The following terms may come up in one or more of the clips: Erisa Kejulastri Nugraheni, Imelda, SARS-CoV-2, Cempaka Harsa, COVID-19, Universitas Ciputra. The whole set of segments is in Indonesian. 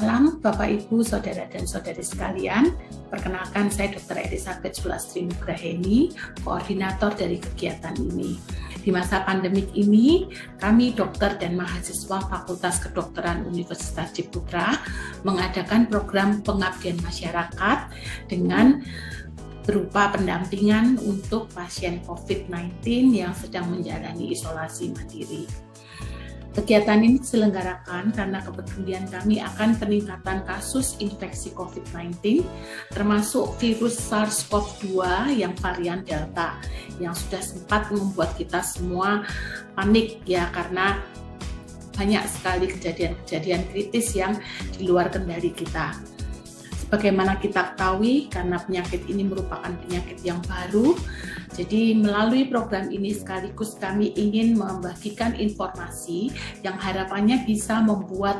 Salam Bapak, Ibu, Saudara, dan Saudari sekalian. Perkenalkan, saya Dr. Erisa Kejulastri Nugraheni, koordinator dari kegiatan ini. Di masa pandemik ini, kami dokter dan mahasiswa Fakultas Kedokteran Universitas Ciputra mengadakan program pengabdian masyarakat dengan berupa pendampingan untuk pasien COVID-19 yang sedang menjalani isolasi mandiri. Kegiatan ini diselenggarakan karena kepedulian kami akan peningkatan kasus infeksi COVID-19, termasuk virus SARS-CoV-2 yang varian Delta, yang sudah sempat membuat kita semua panik ya, karena banyak sekali kejadian-kejadian kritis yang di luar kendali kita. Sebagaimana kita ketahui, karena penyakit ini merupakan penyakit yang baru, jadi melalui program ini sekaligus kami ingin membagikan informasi yang harapannya bisa membuat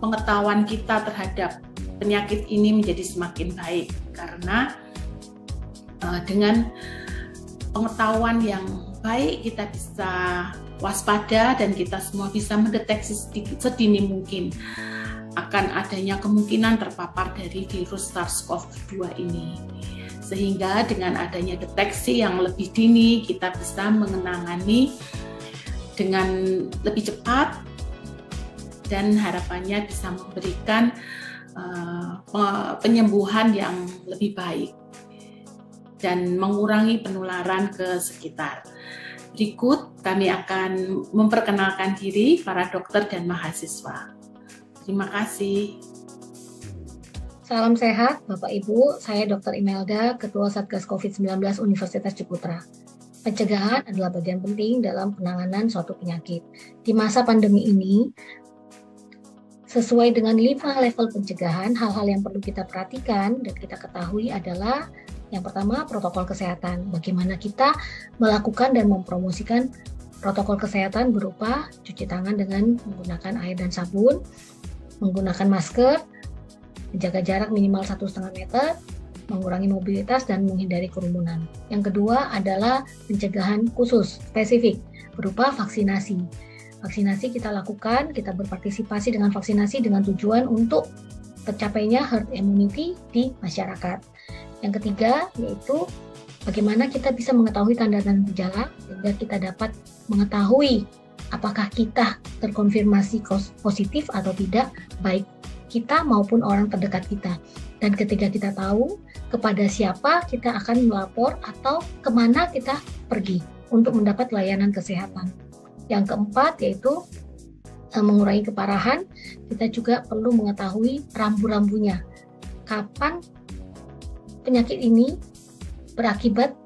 pengetahuan kita terhadap penyakit ini menjadi semakin baik. Karena dengan pengetahuan yang baik kita bisa waspada dan kita semua bisa mendeteksi sedini mungkin akan adanya kemungkinan terpapar dari virus SARS-CoV-2 ini. Sehingga dengan adanya deteksi yang lebih dini, kita bisa menangani dengan lebih cepat dan harapannya bisa memberikan penyembuhan yang lebih baik dan mengurangi penularan ke sekitar. Berikut kami akan memperkenalkan diri para dokter dan mahasiswa. Terima kasih. Salam sehat, Bapak Ibu. Saya Dr. Imelda, Ketua Satgas COVID-19 Universitas Ciputra. Pencegahan adalah bagian penting dalam penanganan suatu penyakit. Di masa pandemi ini, sesuai dengan 5 level pencegahan, hal-hal yang perlu kita perhatikan dan kita ketahui adalah yang pertama, protokol kesehatan. Bagaimana kita melakukan dan mempromosikan protokol kesehatan berupa cuci tangan dengan menggunakan air dan sabun, menggunakan masker, menjaga jarak minimal 1,5 meter, mengurangi mobilitas, dan menghindari kerumunan. Yang kedua adalah pencegahan khusus, spesifik, berupa vaksinasi. Vaksinasi kita lakukan, kita berpartisipasi dengan vaksinasi dengan tujuan untuk tercapainya herd immunity di masyarakat. Yang ketiga yaitu bagaimana kita bisa mengetahui tanda dan gejala sehingga kita dapat mengetahui apakah kita terkonfirmasi positif atau tidak, baik kita maupun orang terdekat kita. Dan ketika kita tahu kepada siapa kita akan melapor atau kemana kita pergi untuk mendapat layanan kesehatan. Yang keempat yaitu mengurangi keparahan, kita juga perlu mengetahui rambu-rambunya. Kapan penyakit ini berakibat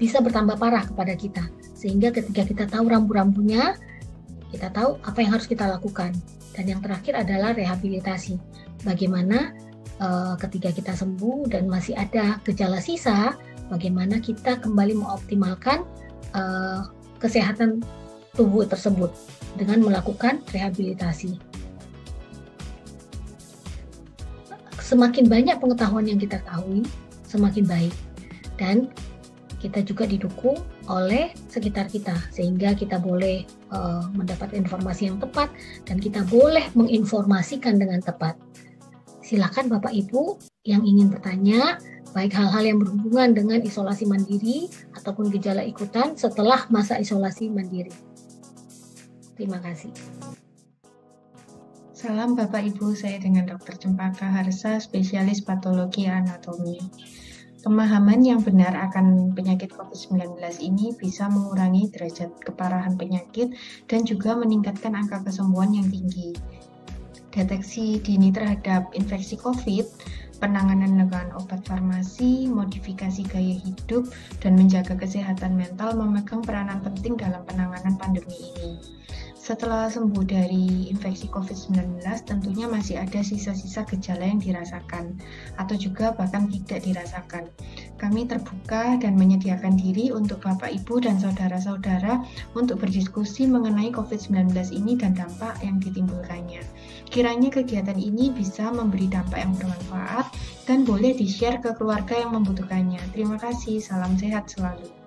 bisa bertambah parah kepada kita. Sehingga ketika kita tahu rambu-rambunya, kita tahu apa yang harus kita lakukan. Dan yang terakhir adalah rehabilitasi. Bagaimana ketika kita sembuh dan masih ada gejala sisa, bagaimana kita kembali mengoptimalkan kesehatan tubuh tersebut dengan melakukan rehabilitasi. Semakin banyak pengetahuan yang kita ketahui, semakin baik. Dan kita juga didukung oleh sekitar kita, sehingga kita boleh mendapat informasi yang tepat dan kita boleh menginformasikan dengan tepat. Silakan Bapak Ibu yang ingin bertanya, baik hal-hal yang berhubungan dengan isolasi mandiri ataupun gejala ikutan setelah masa isolasi mandiri. Terima kasih. Salam Bapak Ibu, saya dengan Dr. Cempaka Harsa, spesialis patologi anatomi. Pemahaman yang benar akan penyakit COVID-19 ini bisa mengurangi derajat keparahan penyakit dan juga meningkatkan angka kesembuhan yang tinggi. Deteksi dini terhadap infeksi COVID, penanganan dengan obat farmasi, modifikasi gaya hidup, dan menjaga kesehatan mental memegang peranan penting dalam penanganan pandemi ini. Setelah sembuh dari infeksi COVID-19, tentunya masih ada sisa-sisa gejala yang dirasakan, atau juga bahkan tidak dirasakan. Kami terbuka dan menyediakan diri untuk Bapak, Ibu, dan saudara-saudara untuk berdiskusi mengenai COVID-19 ini dan dampak yang ditimbulkannya. Kiranya kegiatan ini bisa memberi dampak yang bermanfaat dan boleh di-share ke keluarga yang membutuhkannya. Terima kasih, salam sehat selalu.